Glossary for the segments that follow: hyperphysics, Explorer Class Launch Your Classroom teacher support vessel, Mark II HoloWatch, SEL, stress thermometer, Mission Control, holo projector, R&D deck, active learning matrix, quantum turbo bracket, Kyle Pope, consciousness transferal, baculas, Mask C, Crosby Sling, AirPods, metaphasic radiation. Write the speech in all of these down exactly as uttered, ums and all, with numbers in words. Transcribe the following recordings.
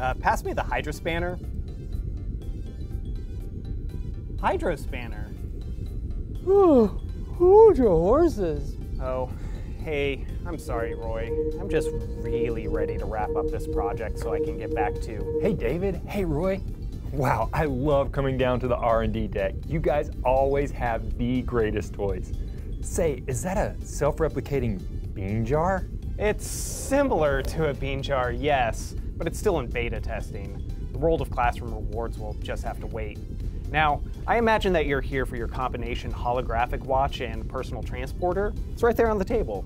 Uh, pass me the hydro spanner. Hydro spanner. Ooh, hold your horses. Oh, hey, I'm sorry, Roy. I'm just really ready to wrap up this project so I can get back to. Hey, David. Hey, Roy. Wow, I love coming down to the R and D deck. You guys always have the greatest toys. Say, is that a self-replicating bean jar? It's similar to a bean jar, yes, but it's still in beta testing. The world of classroom rewards will just have to wait. Now, I imagine that you're here for your combination holographic watch and personal transporter. It's right there on the table.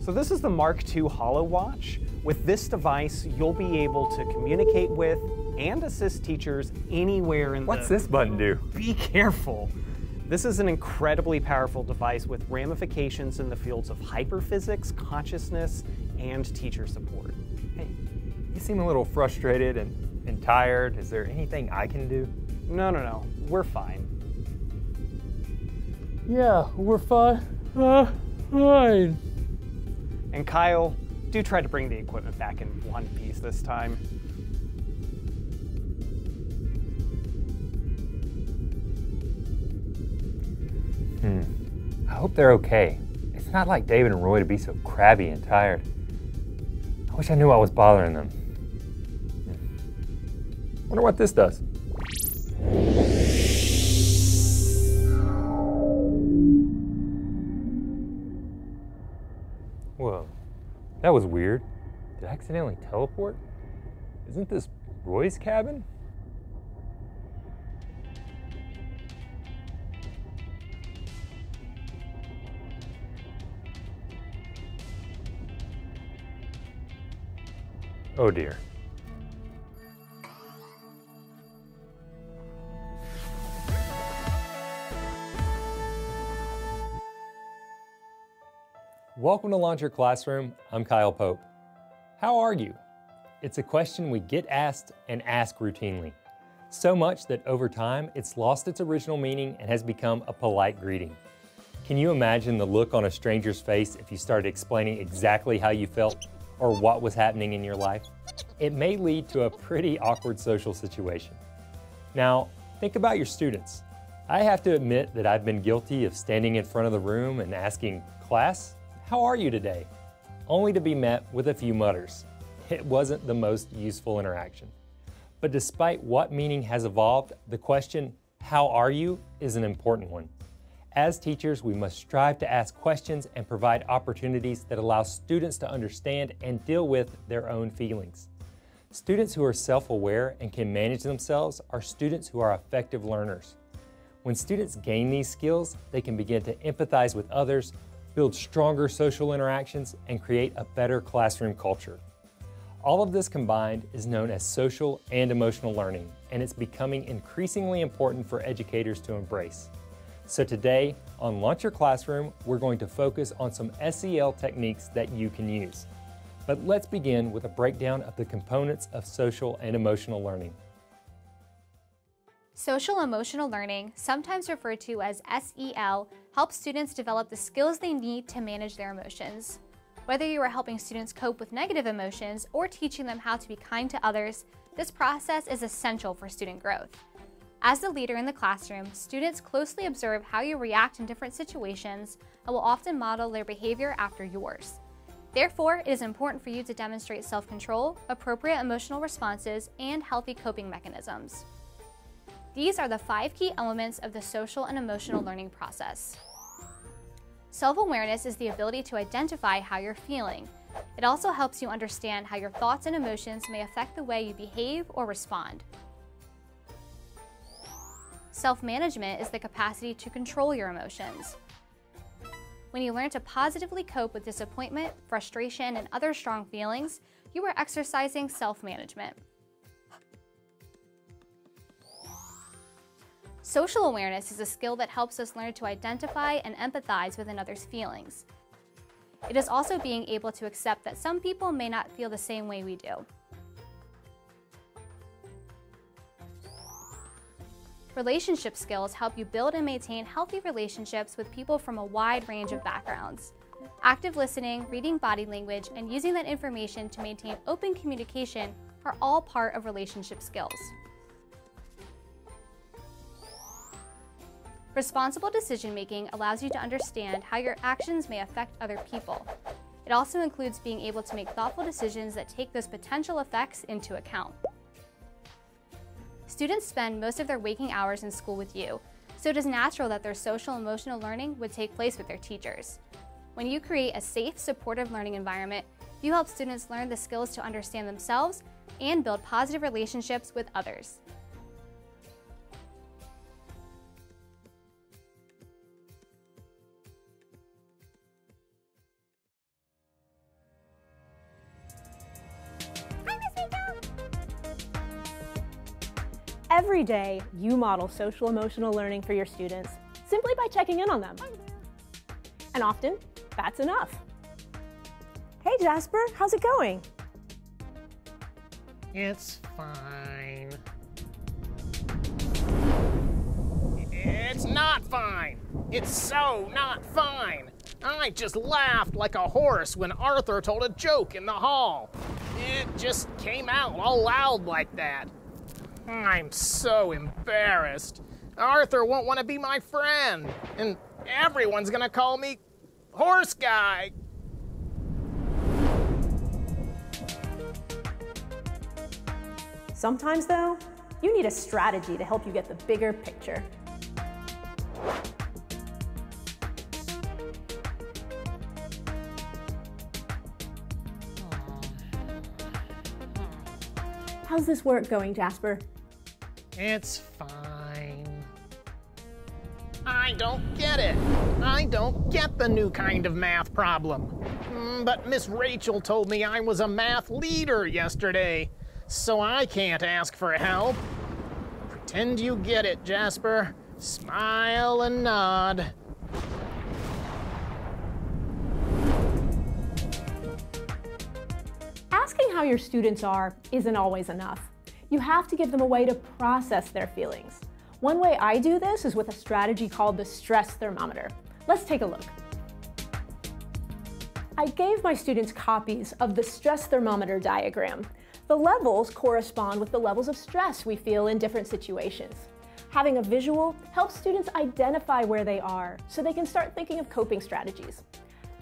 So this is the Mark two HoloWatch. With this device, you'll be able to communicate with and assist teachers anywhere in the... What's this button do? Be careful. This is an incredibly powerful device with ramifications in the fields of hyperphysics, consciousness, and teacher support. Hey, you seem a little frustrated and, and tired. Is there anything I can do? No, no, no. We're fine. Yeah, we're fine. Uh, fine. And Kyle, do try to bring the equipment back in one piece this time. Hmm. I hope they're okay. It's not like David and Roy to be so crabby and tired. I wish I knew I was bothering them. Hmm. Wonder what this does. Whoa. That was weird. Did I accidentally teleport? Isn't this Roy's cabin? Oh dear. Welcome to Launch Your Classroom. I'm Kyle Pope. How are you? It's a question we get asked and ask routinely. So much that over time, it's lost its original meaning and has become a polite greeting. Can you imagine the look on a stranger's face if you started explaining exactly how you felt or what was happening in your life? It may lead to a pretty awkward social situation. Now, think about your students. I have to admit that I've been guilty of standing in front of the room and asking, "Class, how are you today?" only to be met with a few mutters. It wasn't the most useful interaction. But despite what meaning has evolved, the question, "How are you?" is an important one. As teachers, we must strive to ask questions and provide opportunities that allow students to understand and deal with their own feelings. Students who are self-aware and can manage themselves are students who are effective learners. When students gain these skills, they can begin to empathize with others, build stronger social interactions, and create a better classroom culture. All of this combined is known as social and emotional learning, and it's becoming increasingly important for educators to embrace. So today, on Launch Your Classroom, we're going to focus on some S E L techniques that you can use. But let's begin with a breakdown of the components of social and emotional learning. Social emotional learning, sometimes referred to as S E L, helps students develop the skills they need to manage their emotions. Whether you are helping students cope with negative emotions or teaching them how to be kind to others, this process is essential for student growth. As the leader in the classroom, students closely observe how you react in different situations and will often model their behavior after yours. Therefore, it is important for you to demonstrate self-control, appropriate emotional responses, and healthy coping mechanisms. These are the five key elements of the social and emotional learning process. Self-awareness is the ability to identify how you're feeling. It also helps you understand how your thoughts and emotions may affect the way you behave or respond. Self-management is the capacity to control your emotions. When you learn to positively cope with disappointment, frustration, and other strong feelings, you are exercising self-management. Social awareness is a skill that helps us learn to identify and empathize with another's feelings. It is also being able to accept that some people may not feel the same way we do. Relationship skills help you build and maintain healthy relationships with people from a wide range of backgrounds. Active listening, reading body language, and using that information to maintain open communication are all part of relationship skills. Responsible decision-making allows you to understand how your actions may affect other people. It also includes being able to make thoughtful decisions that take those potential effects into account. Students spend most of their waking hours in school with you, so it is natural that their social and emotional learning would take place with their teachers. When you create a safe, supportive learning environment, you help students learn the skills to understand themselves and build positive relationships with others. Every day, you model social-emotional learning for your students simply by checking in on them. And often, that's enough. Hey Jasper, how's it going? It's fine. It's not fine. It's so not fine. I just laughed like a horse when Arthur told a joke in the hall. It just came out all loud like that. I'm so embarrassed. Arthur won't want to be my friend, and everyone's gonna call me Horse Guy. Sometimes, though, you need a strategy to help you get the bigger picture. How's this work going, Jasper? It's fine. I don't get it. I don't get the new kind of math problem. But Miss Rachel told me I was a math leader yesterday, so I can't ask for help. Pretend you get it, Jasper. Smile and nod. Asking how your students are isn't always enough. You have to give them a way to process their feelings. One way I do this is with a strategy called the stress thermometer. Let's take a look. I gave my students copies of the stress thermometer diagram. The levels correspond with the levels of stress we feel in different situations. Having a visual helps students identify where they are so they can start thinking of coping strategies.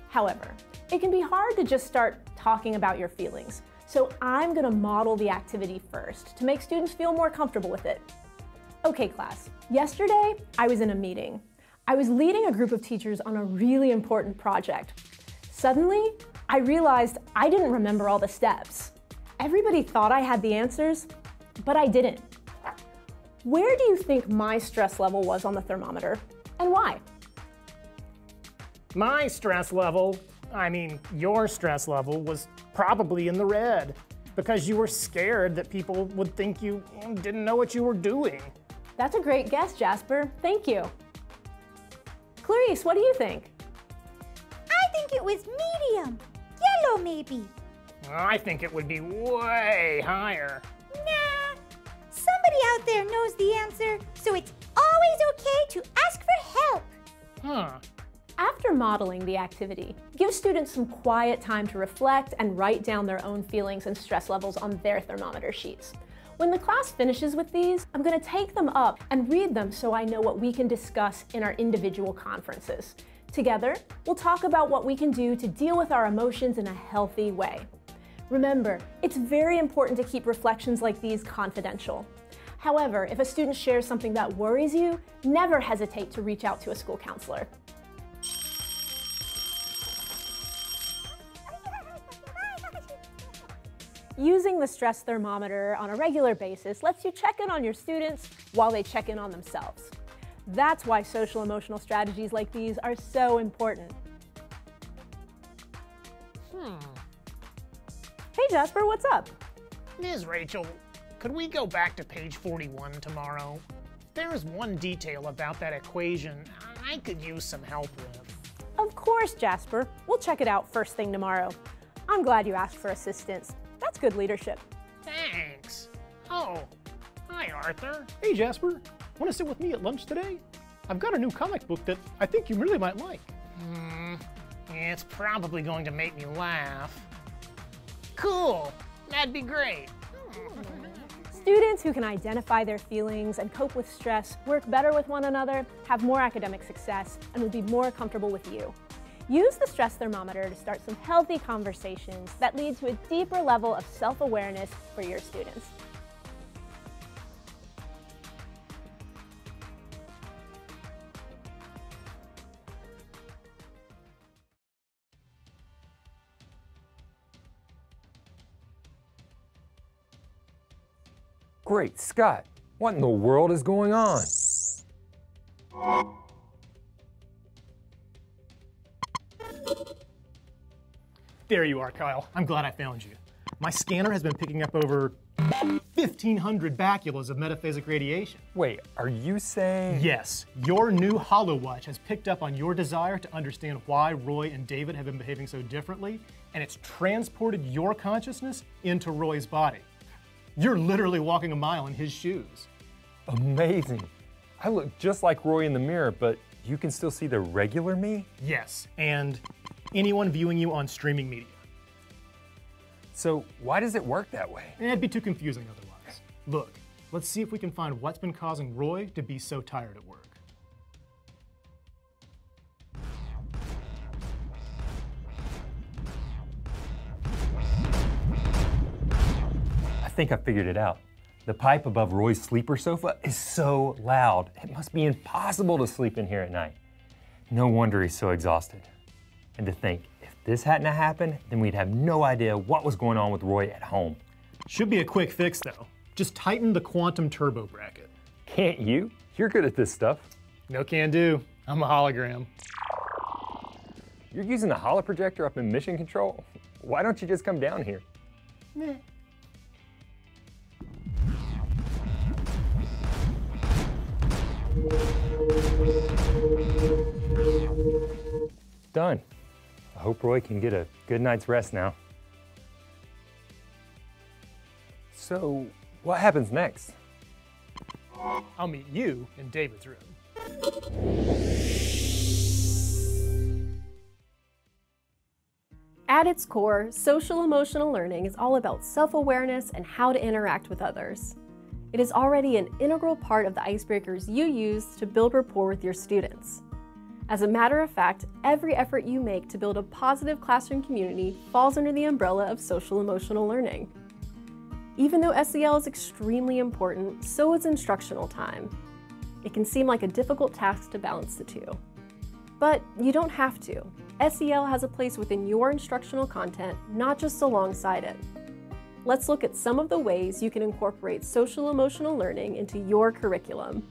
However, it can be hard to just start talking about your feelings, so I'm going to model the activity first to make students feel more comfortable with it. Okay, class, yesterday I was in a meeting. I was leading a group of teachers on a really important project. Suddenly, I realized I didn't remember all the steps. Everybody thought I had the answers, but I didn't. Where do you think my stress level was on the thermometer, and why? My stress level, I mean, your stress level was probably in the red because you were scared that people would think you didn't know what you were doing. That's a great guess, Jasper. Thank you. Clarice, what do you think? I think it was medium. Yellow, maybe. I think it would be way higher. Nah. Somebody out there knows the answer, so it's always okay to ask for help. Huh. After modeling the activity, give students some quiet time to reflect and write down their own feelings and stress levels on their thermometer sheets. When the class finishes with these, I'm going to take them up and read them so I know what we can discuss in our individual conferences. Together, we'll talk about what we can do to deal with our emotions in a healthy way. Remember, it's very important to keep reflections like these confidential. However, if a student shares something that worries you, never hesitate to reach out to a school counselor. Using the stress thermometer on a regular basis lets you check in on your students while they check in on themselves. That's why social-emotional strategies like these are so important. Hmm. Hey Jasper, what's up? Miz Rachel, could we go back to page forty-one tomorrow? There's one detail about that equation I could use some help with. Of course, Jasper. We'll check it out first thing tomorrow. I'm glad you asked for assistance. That's good leadership. Thanks. Oh, hi, Arthur. Hey, Jasper. Want to sit with me at lunch today? I've got a new comic book that I think you really might like. Hmm. It's probably going to make me laugh. Cool. That'd be great. Students who can identify their feelings and cope with stress work better with one another, have more academic success, and will be more comfortable with you. Use the stress thermometer to start some healthy conversations that lead to a deeper level of self-awareness for your students. Great Scott, what in the world is going on? There you are, Kyle. I'm glad I found you. My scanner has been picking up over fifteen hundred baculas of metaphasic radiation. Wait, are you saying? Yes, your new HoloWatch has picked up on your desire to understand why Roy and David have been behaving so differently, and it's transported your consciousness into Roy's body. You're literally walking a mile in his shoes. Amazing. I look just like Roy in the mirror, but you can still see the regular me? Yes, and anyone viewing you on streaming media. So why does it work that way? It'd be too confusing otherwise. Look, let's see if we can find what's been causing Roy to be so tired at work. I think I figured it out. The pipe above Roy's sleeper sofa is so loud. It must be impossible to sleep in here at night. No wonder he's so exhausted. And to think, if this hadn't happened, then we'd have no idea what was going on with Roy at home. Should be a quick fix though. Just tighten the quantum turbo bracket. Can't you? You're good at this stuff. No can do. I'm a hologram. You're using the holo projector up in Mission Control? Why don't you just come down here? Meh. Done. I hope Roy can get a good night's rest now. So, what happens next? I'll meet you in David's room. At its core, social-emotional learning is all about self-awareness and how to interact with others. It is already an integral part of the icebreakers you use to build rapport with your students. As a matter of fact, every effort you make to build a positive classroom community falls under the umbrella of social-emotional learning. Even though S E L is extremely important, so is instructional time. It can seem like a difficult task to balance the two. But you don't have to. S E L has a place within your instructional content, not just alongside it. Let's look at some of the ways you can incorporate social-emotional learning into your curriculum.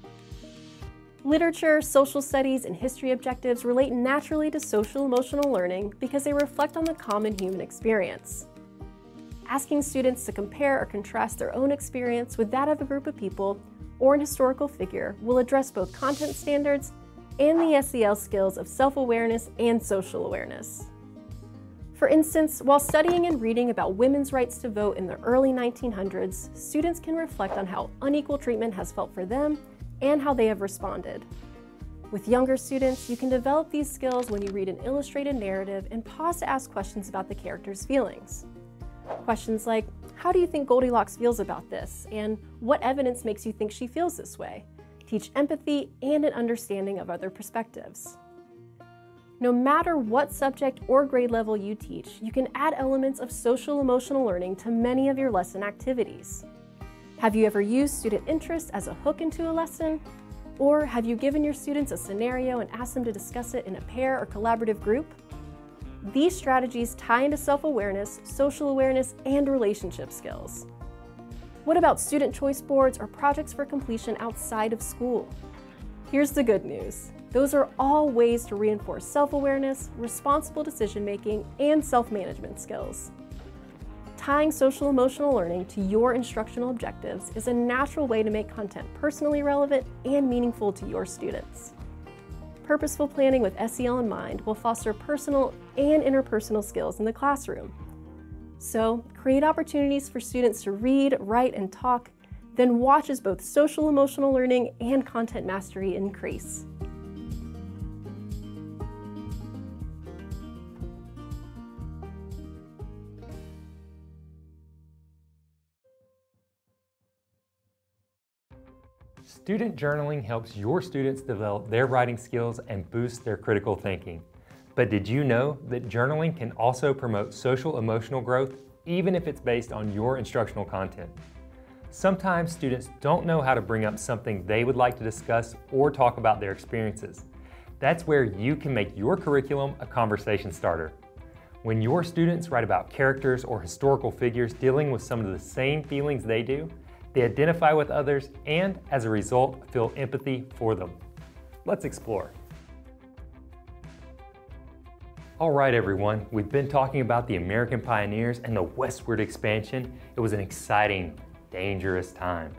Literature, social studies, and history objectives relate naturally to social-emotional learning because they reflect on the common human experience. Asking students to compare or contrast their own experience with that of a group of people or an historical figure will address both content standards and the S E L skills of self-awareness and social awareness. For instance, while studying and reading about women's rights to vote in the early nineteen hundreds, students can reflect on how unequal treatment has felt for them and how they have responded. With younger students, you can develop these skills when you read an illustrated narrative and pause to ask questions about the character's feelings. Questions like, how do you think Goldilocks feels about this? And what evidence makes you think she feels this way? Teach empathy and an understanding of other perspectives. No matter what subject or grade level you teach, you can add elements of social-emotional learning to many of your lesson activities. Have you ever used student interest as a hook into a lesson? Or have you given your students a scenario and asked them to discuss it in a pair or collaborative group? These strategies tie into self-awareness, social awareness, and relationship skills. What about student choice boards or projects for completion outside of school? Here's the good news. Those are all ways to reinforce self-awareness, responsible decision-making, and self-management skills. Tying social-emotional learning to your instructional objectives is a natural way to make content personally relevant and meaningful to your students. Purposeful planning with S E L in mind will foster personal and interpersonal skills in the classroom. So, create opportunities for students to read, write, and talk, then watch as both social-emotional learning and content mastery increase. Student journaling helps your students develop their writing skills and boost their critical thinking. But did you know that journaling can also promote social-emotional growth, even if it's based on your instructional content? Sometimes students don't know how to bring up something they would like to discuss or talk about their experiences. That's where you can make your curriculum a conversation starter. When your students write about characters or historical figures dealing with some of the same feelings they do, they identify with others and, as a result, feel empathy for them. Let's explore. All right, everyone, we've been talking about the American pioneers and the westward expansion. It was an exciting, dangerous time.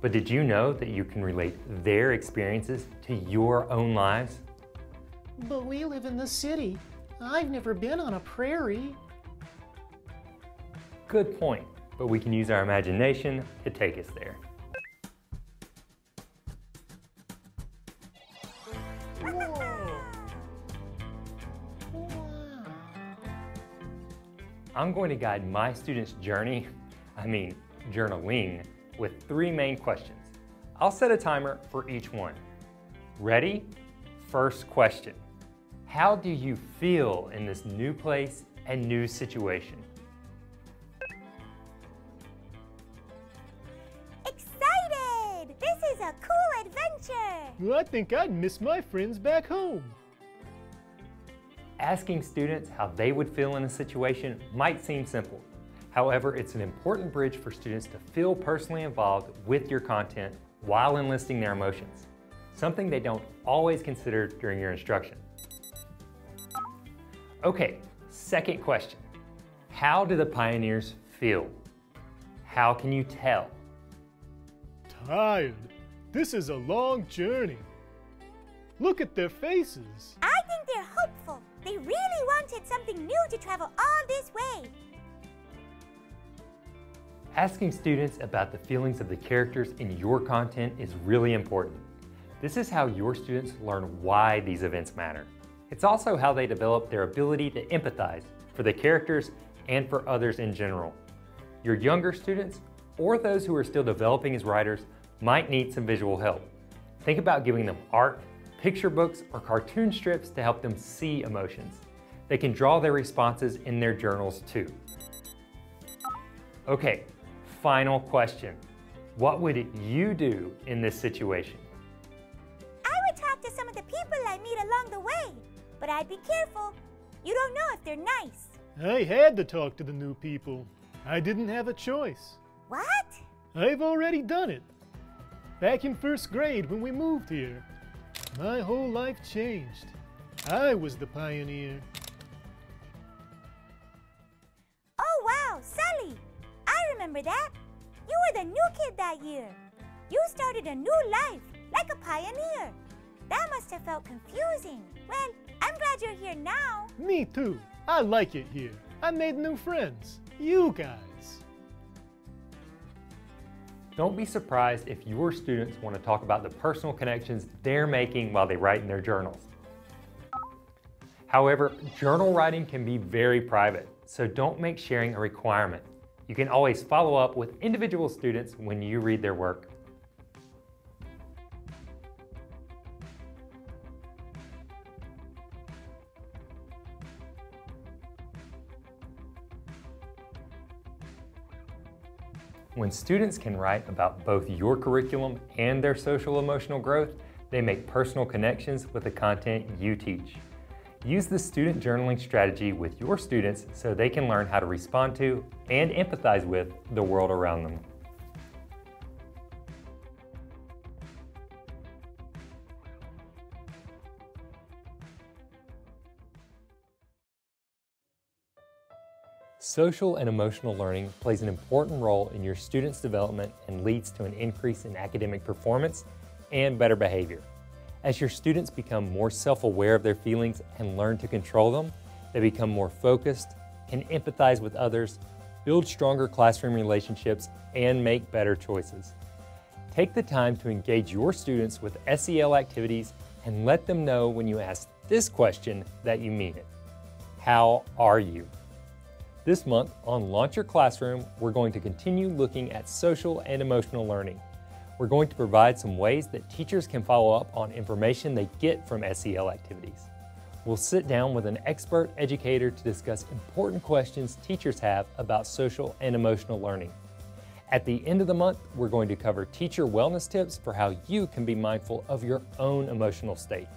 But did you know that you can relate their experiences to your own lives? But we live in the city. I've never been on a prairie. Good point, but we can use our imagination to take us there. Whoa. Wow. I'm going to guide my students' journey, I mean journaling, with three main questions. I'll set a timer for each one. Ready? First question. How do you feel in this new place and new situation? Excited! This is a cool adventure! Well, I think I'd miss my friends back home. Asking students how they would feel in a situation might seem simple. However, it's an important bridge for students to feel personally involved with your content while enlisting their emotions, something they don't always consider during your instruction. Okay, second question. How do the pioneers feel? How can you tell? Tired. This is a long journey. Look at their faces. I think they're hopeful. They really wanted something new to travel all this way. Asking students about the feelings of the characters in your content is really important. This is how your students learn why these events matter. It's also how they develop their ability to empathize for the characters and for others in general. Your younger students or those who are still developing as writers might need some visual help. Think about giving them art, picture books, or cartoon strips to help them see emotions. They can draw their responses in their journals too. Okay. Final question. What would you do in this situation? I would talk to some of the people I meet along the way, but I'd be careful. You don't know if they're nice. I had to talk to the new people. I didn't have a choice. What? I've already done it. Back in first grade when we moved here, my whole life changed. I was the pioneer. Oh wow, Sully! I remember that. You were the new kid that year. You started a new life, like a pioneer. That must have felt confusing. Well, I'm glad you're here now. Me too. I like it here. I made new friends. You guys. Don't be surprised if your students want to talk about the personal connections they're making while they write in their journals. However, journal writing can be very private, so don't make sharing a requirement. You can always follow up with individual students when you read their work. When students can write about both your curriculum and their social-emotional growth, they make personal connections with the content you teach. Use the student journaling strategy with your students so they can learn how to respond to and empathize with the world around them. Social and emotional learning plays an important role in your students' development and leads to an increase in academic performance and better behavior. As your students become more self-aware of their feelings and learn to control them, they become more focused, can empathize with others, build stronger classroom relationships, and make better choices. Take the time to engage your students with S E L activities and let them know when you ask this question that you mean it. How are you? This month on Launch Your Classroom, we're going to continue looking at social and emotional learning. we're going to provide some ways that teachers can follow up on information they get from S E L activities. We'll sit down with an expert educator to discuss important questions teachers have about social and emotional learning. At the end of the month, we're going to cover teacher wellness tips for how you can be mindful of your own emotional state.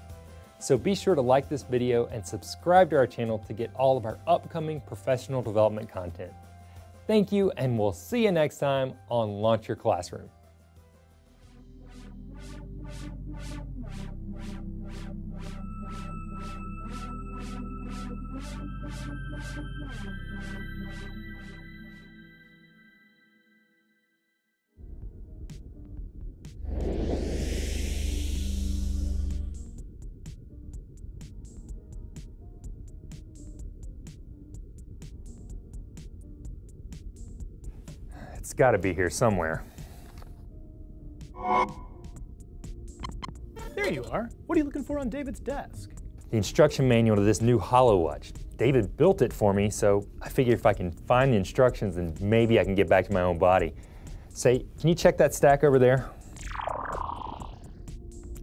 So be sure to like this video and subscribe to our channel to get all of our upcoming professional development content. Thank you, and we'll see you next time on Launch Your Classroom. It's got to be here somewhere. There you are. What are you looking for on David's desk? The instruction manual to this new HoloWatch. David built it for me, so I figure if I can find the instructions, then maybe I can get back to my own body. Say, can you check that stack over there?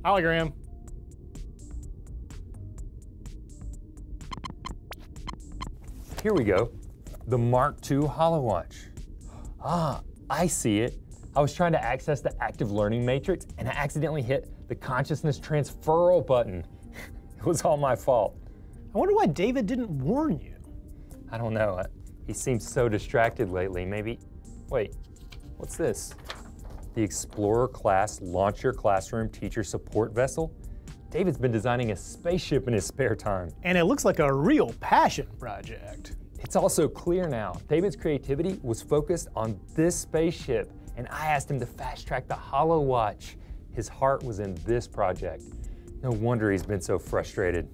Hologram. Here we go. The Mark two HoloWatch. Ah, I see it. I was trying to access the active learning matrix and I accidentally hit the consciousness transferal button. It was all my fault. I wonder why David didn't warn you. I don't know. He seems so distracted lately. Maybe, wait, what's this? The Explorer Class Launch Your Classroom teacher support vessel? David's been designing a spaceship in his spare time. And it looks like a real passion project. It's also clear now, David's creativity was focused on this spaceship, and I asked him to fast track the HoloWatch. His heart was in this project. No wonder he's been so frustrated.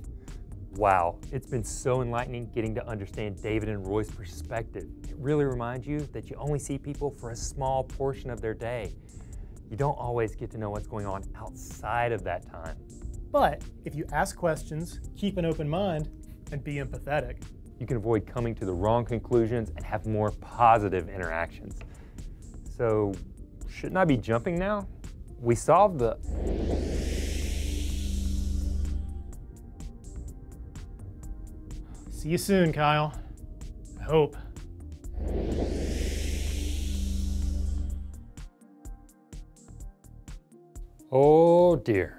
Wow, it's been so enlightening getting to understand David and Roy's perspective. It really reminds you that you only see people for a small portion of their day. You don't always get to know what's going on outside of that time. But if you ask questions, keep an open mind, and be empathetic, you can avoid coming to the wrong conclusions and have more positive interactions. So, shouldn't I be jumping now? We solved the... See you soon, Kyle. I hope. Oh dear.